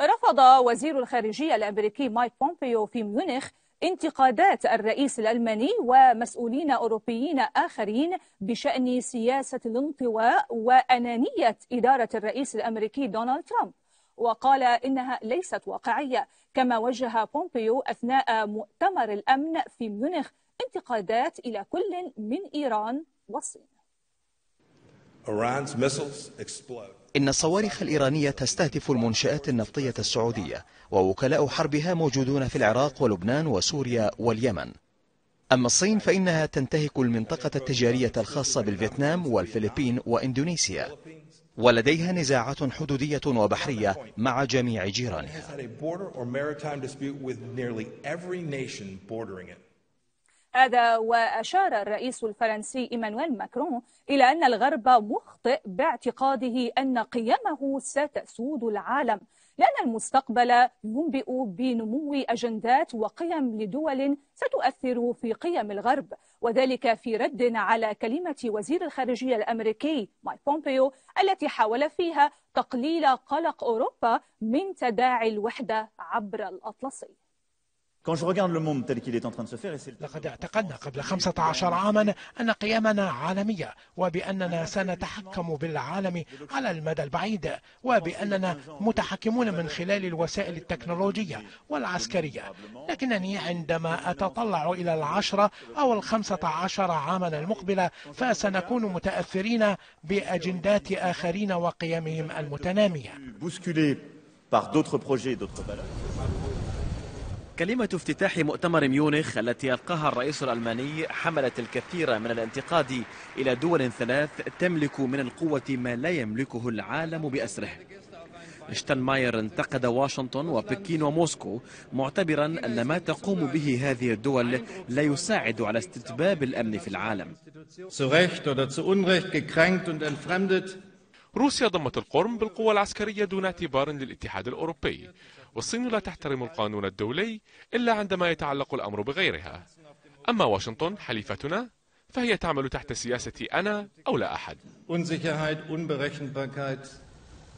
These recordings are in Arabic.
رفض وزير الخارجية الأمريكي مايك بومبيو في ميونخ انتقادات الرئيس الألماني ومسؤولين أوروبيين آخرين بشأن سياسة الانطواء وأنانية إدارة الرئيس الأمريكي دونالد ترامب، وقال إنها ليست واقعية. كما وجه بومبيو أثناء مؤتمر الأمن في ميونخ انتقادات إلى كل من إيران والصين. إن الصواريخ الإيرانية تستهدف المنشآت النفطية السعودية، ووكلاء حربها موجودون في العراق ولبنان وسوريا واليمن. أما الصين فإنها تنتهك المنطقة التجارية الخاصة بالفيتنام والفلبين وإندونيسيا، ولديها نزاعات حدودية وبحرية مع جميع جيرانها. هذا وأشار الرئيس الفرنسي إيمانويل ماكرون إلى أن الغرب مخطئ باعتقاده أن قيمه ستسود العالم، لأن المستقبل ينبئ بنمو أجندات وقيم لدول ستؤثر في قيم الغرب، وذلك في رد على كلمة وزير الخارجية الأمريكي مايك بومبيو التي حاول فيها تقليل قلق أوروبا من تداعي الوحدة عبر الأطلسي. لقد اعتقدنا قبل 15 عاما أن قيمنا عالمية، وبأننا سنتحكم بالعالم على المدى البعيد، وبأننا متحكمون من خلال الوسائل التكنولوجية والعسكرية. لكنني عندما أتطلع إلى 10 أو 15 عاما المقبلة فسنكون متأثرين بأجندات آخرين وقيمهم المتنامية. كلمة افتتاح مؤتمر ميونخ التي ألقاها الرئيس الألماني حملت الكثير من الانتقاد إلى دول ثلاث تملك من القوة ما لا يملكه العالم بأسره. شتاينماير انتقد واشنطن وبكين وموسكو، معتبرا أن ما تقوم به هذه الدول لا يساعد على استتباب الأمن في العالم. روسيا ضمت القرم بالقوى العسكرية دون اعتبار للاتحاد الأوروبي، والصين لا تحترم القانون الدولي إلا عندما يتعلق الأمر بغيرها. أما واشنطن حليفتنا فهي تعمل تحت سياسة أنا أو لا أحد.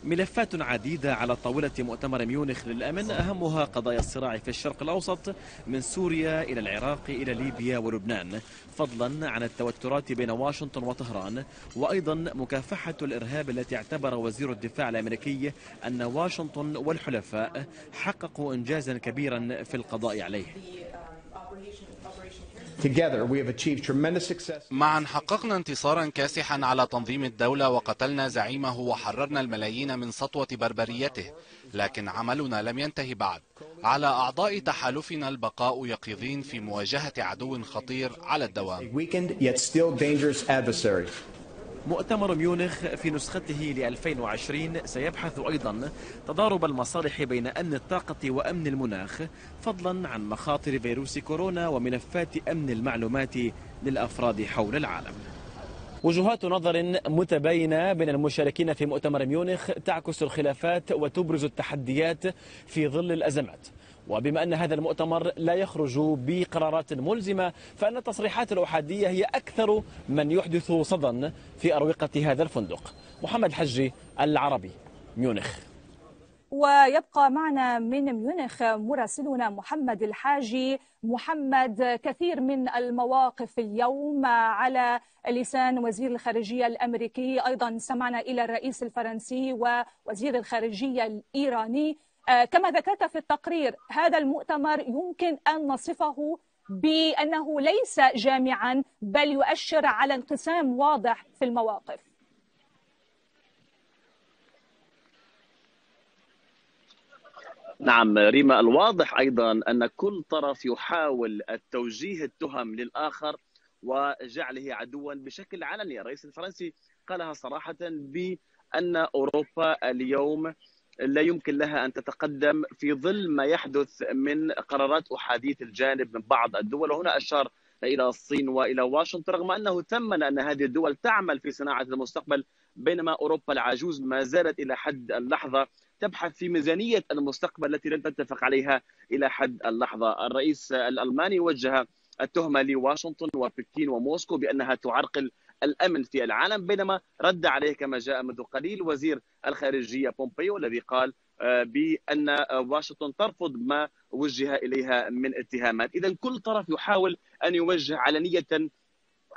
ملفات عديدة على طاولة مؤتمر ميونخ للأمن، أهمها قضايا الصراع في الشرق الأوسط من سوريا إلى العراق إلى ليبيا ولبنان، فضلا عن التوترات بين واشنطن وطهران، وأيضا مكافحة الإرهاب التي اعتبر وزير الدفاع الأمريكي أن واشنطن والحلفاء حققوا إنجازا كبيرا في القضاء عليه. معا حققنا انتصارا كاسحا على تنظيم الدولة، وقتلنا زعيمه وحررنا الملايين من سطوة بربريته، لكن عملنا لم ينتهي بعد. على أعضاء تحالفنا البقاء يقظين في مواجهة عدو خطير على الدوام. مؤتمر ميونخ في نسخته ل 2020 سيبحث أيضا تضارب المصالح بين أمن الطاقة وأمن المناخ، فضلا عن مخاطر فيروس كورونا وملفات أمن المعلومات للأفراد حول العالم. وجهات نظر متباينة بين المشاركين في مؤتمر ميونخ تعكس الخلافات وتبرز التحديات في ظل الأزمات. وبما أن هذا المؤتمر لا يخرج بقرارات ملزمة، فأن التصريحات الأحادية هي أكثر من يحدث صدى في أروقة هذا الفندق. محمد حجي، العربي، ميونخ. ويبقى معنا من ميونخ مراسلنا محمد الحاجي. محمد، كثير من المواقف اليوم على لسان وزير الخارجية الأمريكي، أيضا سمعنا إلى الرئيس الفرنسي ووزير الخارجية الإيراني. كما ذكرت في التقرير، هذا المؤتمر يمكن أن نصفه بأنه ليس جامعا بل يؤشر على انقسام واضح في المواقف. نعم ريما، الواضح أيضا أن كل طرف يحاول التوجيه التهم للآخر وجعله عدوا بشكل علني. الرئيس الفرنسي قالها صراحة بأن أوروبا اليوم لا يمكن لها أن تتقدم في ظل ما يحدث من قرارات أحادية الجانب من بعض الدول، وهنا أشار إلى الصين وإلى واشنطن، رغم أنه ثمن أن هذه الدول تعمل في صناعة المستقبل، بينما أوروبا العجوز ما زالت إلى حد اللحظة تبحث في ميزانية المستقبل التي لن تتفق عليها إلى حد اللحظة. الرئيس الألماني وجه التهمة لواشنطن وبكين وموسكو بأنها تعرقل الأمن في العالم، بينما رد عليه كما جاء منذ قليل وزير الخارجية بومبيو الذي قال بأن واشنطن ترفض ما وجه إليها من اتهامات. إذا كل طرف يحاول أن يوجه علنية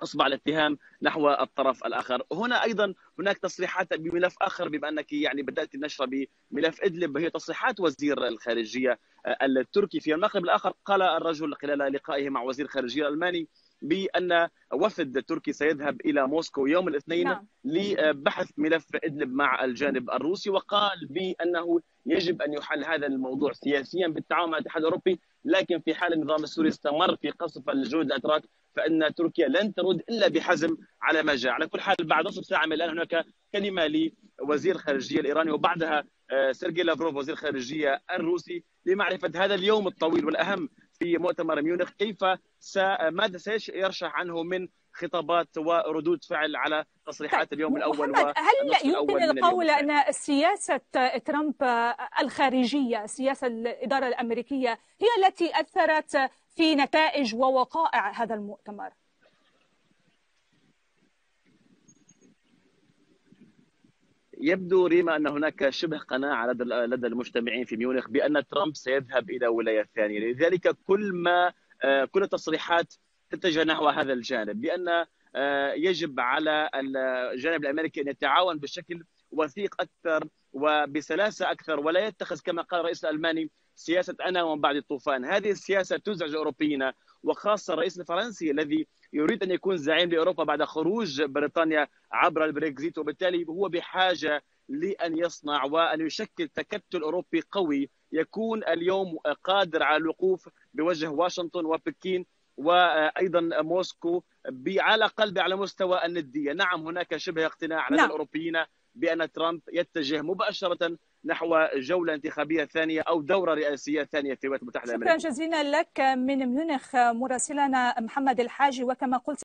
أصبع الاتهام نحو الطرف الآخر. هنا أيضا هناك تصريحات بملف آخر، بما أنك يعني بدأت النشرة بملف إدلب، هي تصريحات وزير الخارجية التركي. في المقلب الآخر قال الرجل خلال لقائه مع وزير الخارجية الألماني بأن وفد تركي سيذهب إلى موسكو يوم الاثنين لبحث ملف إدلب مع الجانب الروسي، وقال بأنه يجب أن يحل هذا الموضوع سياسيا بالتعاون مع الاتحاد الأوروبي، لكن في حال النظام السوري استمر في قصف الجنود الأتراك فإن تركيا لن ترد إلا بحزم على ما جاء. على كل حال بعد نصف ساعة من الآن هناك كلمة لوزير الخارجية الإيراني وبعدها سيرجي لافروف وزير الخارجية الروسي لمعرفة هذا اليوم الطويل والأهم في مؤتمر ميونخ كيف ماذا سيرشح عنه من خطابات وردود فعل على تصريحات اليوم الأول. هل يمكن القول أن سياسة ترامب الخارجية، سياسة الإدارة الأمريكية، هي التي أثرت في نتائج ووقائع هذا المؤتمر؟ يبدو ريما أن هناك شبه قناعة لدى المجتمعين في ميونخ بأن ترامب سيذهب إلى ولاية ثانية، لذلك كل التصريحات تتجه نحو هذا الجانب، بأن يجب على الجانب الأمريكي أن يتعاون بشكل وثيق أكثر وبسلاسة أكثر، ولا يتخذ كما قال الرئيس الألماني سياسة أنا ومن بعد الطوفان. هذه السياسة تزعج أوروبيين، وخاصة الرئيس الفرنسي الذي يريد أن يكون زعيم لأوروبا بعد خروج بريطانيا عبر البريكزيت، وبالتالي هو بحاجة لأن يصنع وأن يشكل تكتل أوروبي قوي يكون اليوم قادر على الوقوف بوجه واشنطن وبكين وأيضا موسكو على الأقل على مستوى الندية. نعم هناك شبه اقتناع لدى الأوروبيين بأن ترامب يتجه مباشرة نحو جولة انتخابية ثانية أو دورة رئاسية ثانية في الولايات المتحدة الأمريكية. شكرا جزيلا لك من ميونخ مراسلنا محمد الحاجي. وكما قلت